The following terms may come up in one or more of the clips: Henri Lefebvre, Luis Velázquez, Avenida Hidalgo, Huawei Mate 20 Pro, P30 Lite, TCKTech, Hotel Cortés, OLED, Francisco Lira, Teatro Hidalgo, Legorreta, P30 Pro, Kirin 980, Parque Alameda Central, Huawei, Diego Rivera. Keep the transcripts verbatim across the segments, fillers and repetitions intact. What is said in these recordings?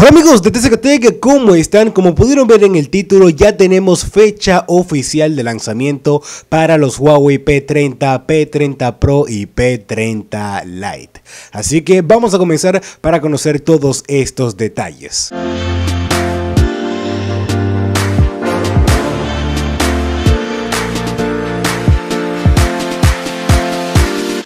Hola amigos de T C K Tech, ¿cómo están? Como pudieron ver en el título, ya tenemos fecha oficial de lanzamiento para los Huawei P treinta, P treinta Pro y P treinta Lite. Así que vamos a comenzar para conocer todos estos detalles.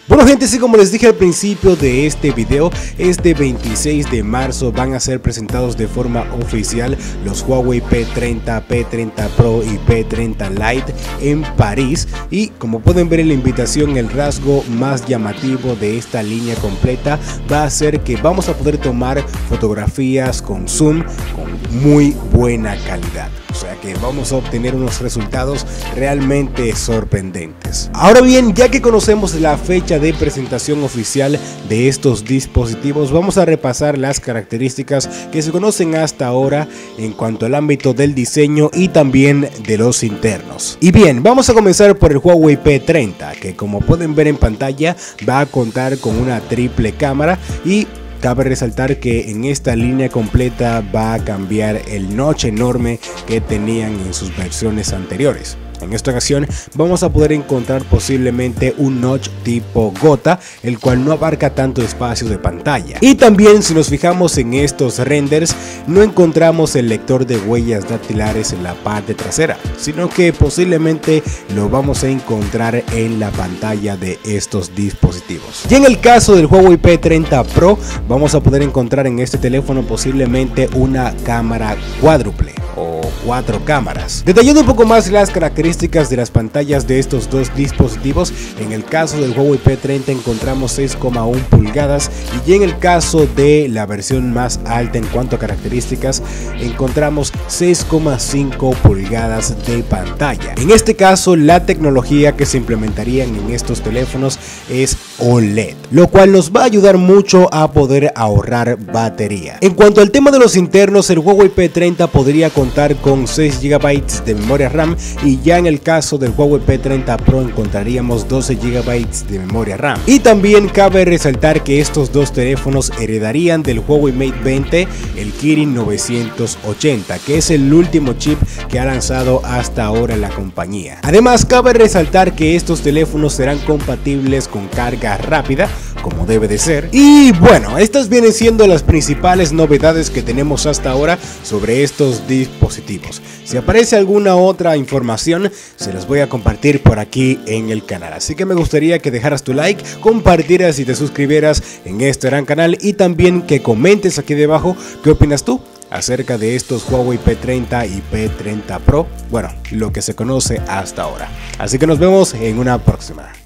Bueno gente, sí, como les dije al principio de este video, este veintiséis de marzo van a ser presentados de forma oficial los Huawei P treinta, P treinta Pro y P treinta Lite en París. Y como pueden ver en la invitación, el rasgo más llamativo de esta línea completa va a ser que vamos a poder tomar fotografías con zoom con muy buena calidad. O sea que vamos a obtener unos resultados realmente sorprendentes. Ahora bien, ya que conocemos la fecha de presentación oficial de estos dispositivos, vamos a repasar las características que se conocen hasta ahora en cuanto al ámbito del diseño y también de los internos. Y bien, vamos a comenzar por el Huawei P treinta, que como pueden ver en pantalla va a contar con una triple cámara y cabe resaltar que en esta línea completa va a cambiar el notch enorme que tenían en sus versiones anteriores. En esta ocasión vamos a poder encontrar posiblemente un notch tipo gota, el cual no abarca tanto espacio de pantalla. Y también, si nos fijamos en estos renders, no encontramos el lector de huellas dactilares en la parte trasera, sino que posiblemente lo vamos a encontrar en la pantalla de estos dispositivos. Y en el caso del Huawei P treinta Pro, vamos a poder encontrar en este teléfono posiblemente una cámara cuádruple o cuatro cámaras. Detallando un poco más las características de las pantallas de estos dos dispositivos, en el caso del Huawei P treinta encontramos seis coma uno pulgadas y en el caso de la versión más alta en cuanto a características encontramos seis coma cinco pulgadas de pantalla. En este caso, la tecnología que se implementarían en estos teléfonos es O L E D, lo cual nos va a ayudar mucho a poder ahorrar batería. En cuanto al tema de los internos, el Huawei P treinta podría contar con seis gigabytes de memoria RAM y ya en el caso del Huawei P treinta Pro encontraríamos doce gigabytes de memoria RAM. Y también cabe resaltar que estos dos teléfonos heredarían del Huawei Mate veinte el Kirin novecientos ochenta, que es el último chip que ha lanzado hasta ahora la compañía. Además, cabe resaltar que estos teléfonos serán compatibles con carga rápida, como debe de ser. Y bueno, estas vienen siendo las principales novedades que tenemos hasta ahora sobre estos dispositivos. Si aparece alguna otra información, se las voy a compartir por aquí en el canal. Así que me gustaría que dejaras tu like, compartieras y te suscribieras en este gran canal y también que comentes aquí debajo qué opinas tú acerca de estos Huawei P treinta y P treinta Pro, bueno, lo que se conoce hasta ahora. Así que nos vemos en una próxima.